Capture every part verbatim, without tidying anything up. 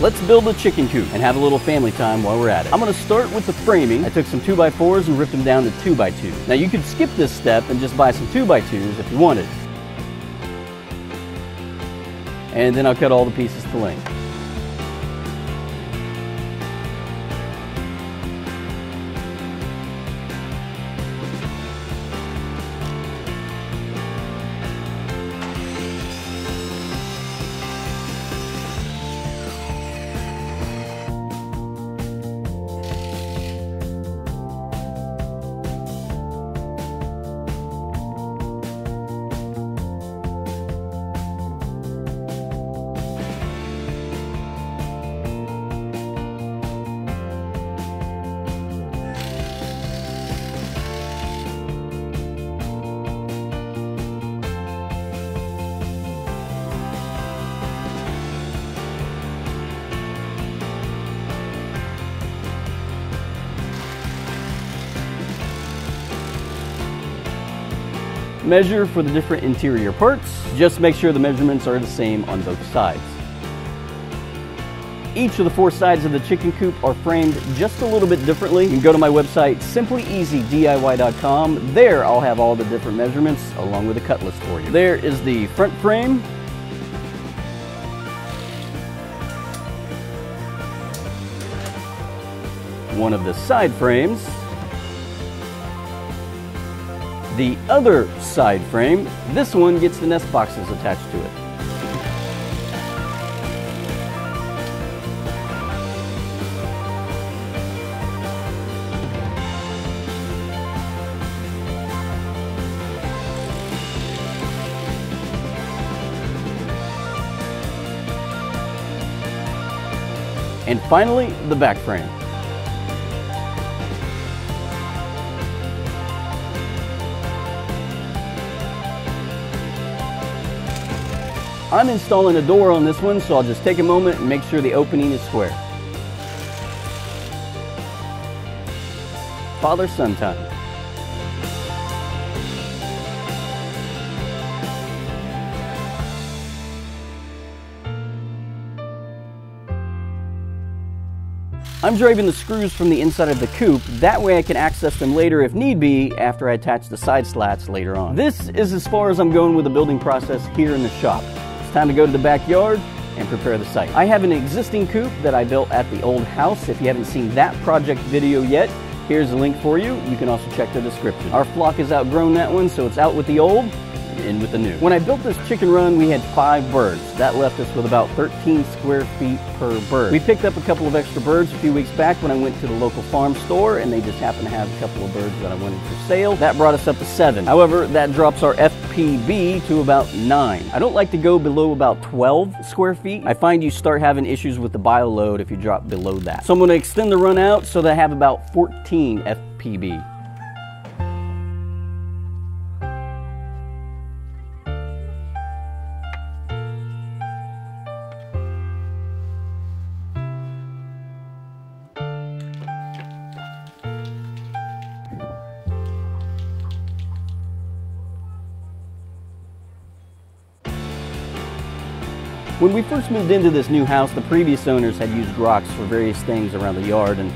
Let's build a chicken coop and have a little family time while we're at it. I'm gonna start with the framing. I took some two by fours and ripped them down to two by twos. Now you could skip this step and just buy some two by twos if you wanted. And then I'll cut all the pieces to length. Measure for the different interior parts. Just make sure the measurements are the same on both sides. Each of the four sides of the chicken coop are framed just a little bit differently. You can go to my website, simply easy D I Y dot com. There I'll have all the different measurements along with a cut list for you. There is the front frame. One of the side frames. The other side frame, this one gets the nest boxes attached to it. And finally, the back frame. I'm installing a door on this one, so I'll just take a moment and make sure the opening is square. Father-son time. I'm driving the screws from the inside of the coop, that way I can access them later if need be after I attach the side slats later on. This is as far as I'm going with the building process here in the shop. It's time to go to the backyard and prepare the site. I have an existing coop that I built at the old house. If you haven't seen that project video yet, here's a link for you. You can also check the description. Our flock has outgrown that one, so it's out with the old, in with the new. When I built this chicken run, we had five birds. That left us with about thirteen square feet per bird. We picked up a couple of extra birds a few weeks back when I went to the local farm store, and they just happened to have a couple of birds that I wanted for sale. That brought us up to seven. However, that drops our F P B to about nine. I don't like to go below about twelve square feet. I find you start having issues with the bio load if you drop below that. So I'm going to extend the run out so that I have about fourteen F P B. When we first moved into this new house, the previous owners had used rocks for various things around the yard, and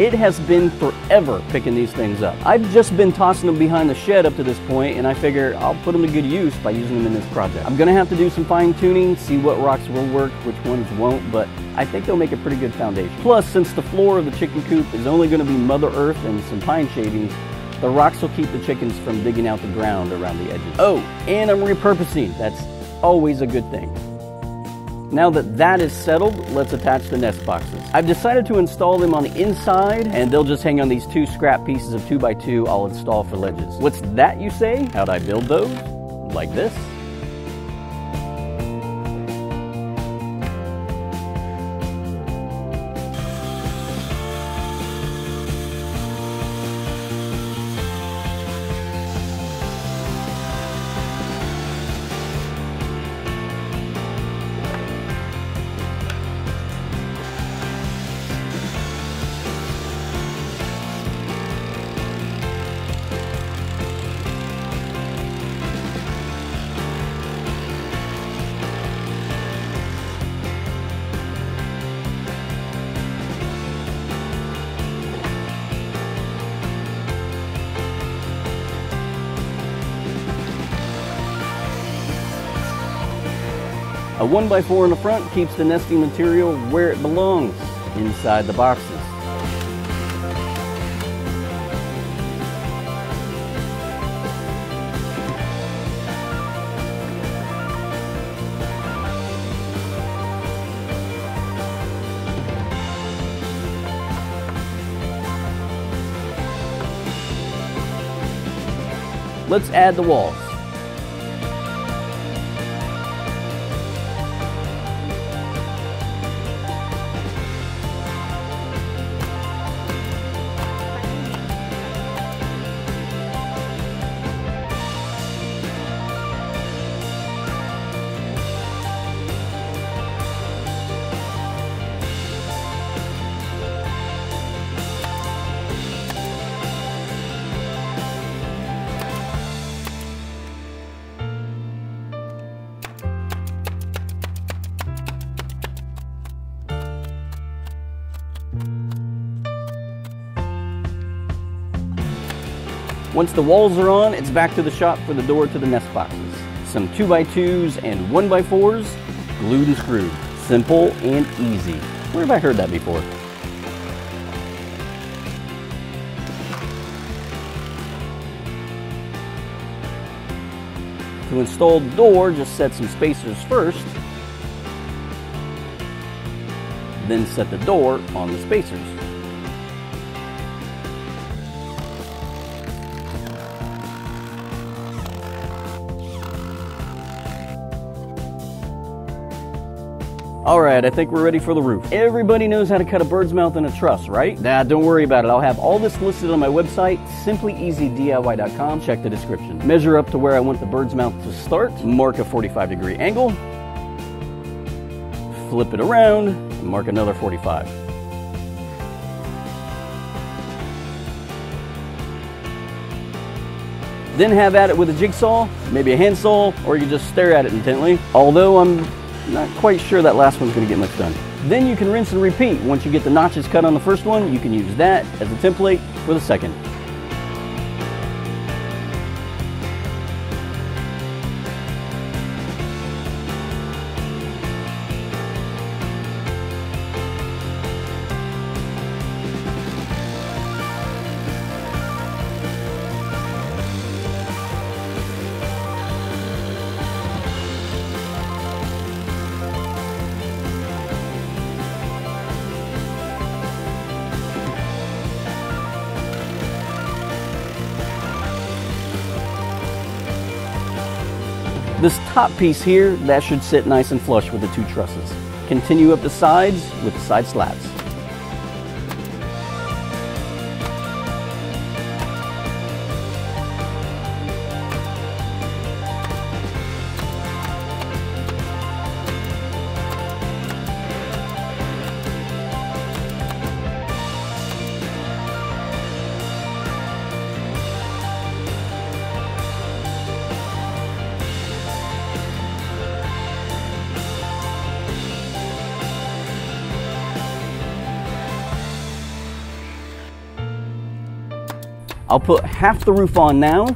it has been forever picking these things up. I've just been tossing them behind the shed up to this point, and I figure I'll put them to good use by using them in this project. I'm gonna have to do some fine tuning, see what rocks will work, which ones won't, but I think they'll make a pretty good foundation. Plus, since the floor of the chicken coop is only gonna be Mother Earth and some pine shavings, the rocks will keep the chickens from digging out the ground around the edges. Oh, and I'm repurposing. That's always a good thing. Now that that is settled, let's attach the nest boxes. I've decided to install them on the inside, and they'll just hang on these two scrap pieces of two by two I'll install for ledges. What's that, you say? How'd I build those? Like this? A one by four in the front keeps the nesting material where it belongs, inside the boxes. Let's add the walls. Once the walls are on, it's back to the shop for the door to the nest boxes. Some two by twos and one by fours, glued and screwed. Simple and easy. Where have I heard that before? To install the door, just set some spacers first, then set the door on the spacers. Alright, I think we're ready for the roof. Everybody knows how to cut a bird's mouth in a truss, right? Nah, don't worry about it. I'll have all this listed on my website, simply easy D I Y dot com. Check the description. Measure up to where I want the bird's mouth to start. Mark a forty-five degree angle. Flip it around and mark another forty-five. Then have at it with a jigsaw, maybe a handsaw, or you just stare at it intently. Although I'm not quite sure that last one's going to get much done. Then you can rinse and repeat. Once you get the notches cut on the first one, you can use that as a template for the second. This top piece here, that should sit nice and flush with the two trusses. Continue up the sides with the side slats. I'll put half the roof on now,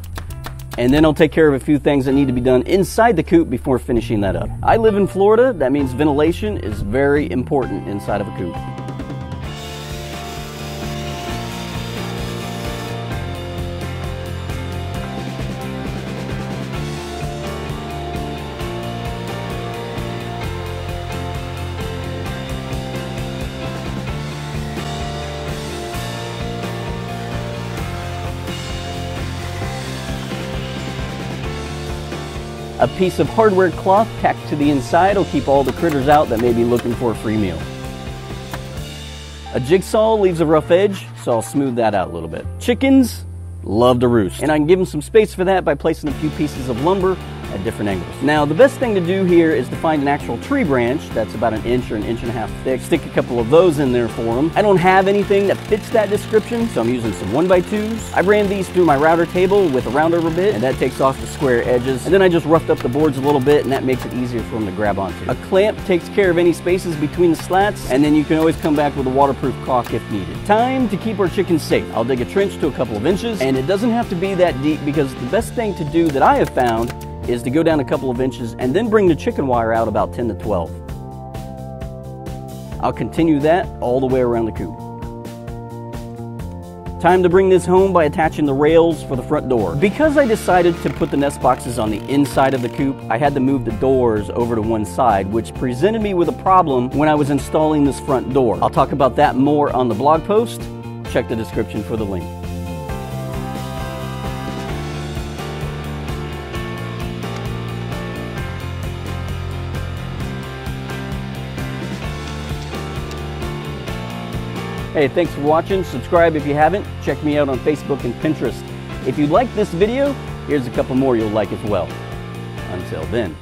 and then I'll take care of a few things that need to be done inside the coop before finishing that up. I live in Florida, that means ventilation is very important inside of a coop. A piece of hardware cloth tacked to the inside will keep all the critters out that may be looking for a free meal. A jigsaw leaves a rough edge, so I'll smooth that out a little bit. Chickens love to roost, and I can give them some space for that by placing a few pieces of lumber at different angles. Now, the best thing to do here is to find an actual tree branch that's about an inch or an inch and a half thick. Stick a couple of those in there for them. I don't have anything that fits that description, so I'm using some one by twos. I ran these through my router table with a roundover bit, and that takes off the square edges. And then I just roughed up the boards a little bit, and that makes it easier for them to grab onto. A clamp takes care of any spaces between the slats, and then you can always come back with a waterproof caulk if needed. Time to keep our chickens safe. I'll dig a trench to a couple of inches, and it doesn't have to be that deep because the best thing to do that I have found is to go down a couple of inches and then bring the chicken wire out about ten to twelve. I'll continue that all the way around the coop. Time to bring this home by attaching the rails for the front door. Because I decided to put the nest boxes on the inside of the coop, I had to move the doors over to one side, which presented me with a problem when I was installing this front door. I'll talk about that more on the blog post. Check the description for the link. Hey, thanks for watching. Subscribe if you haven't. Check me out on Facebook and Pinterest. If you like this video, here's a couple more you'll like as well. Until then.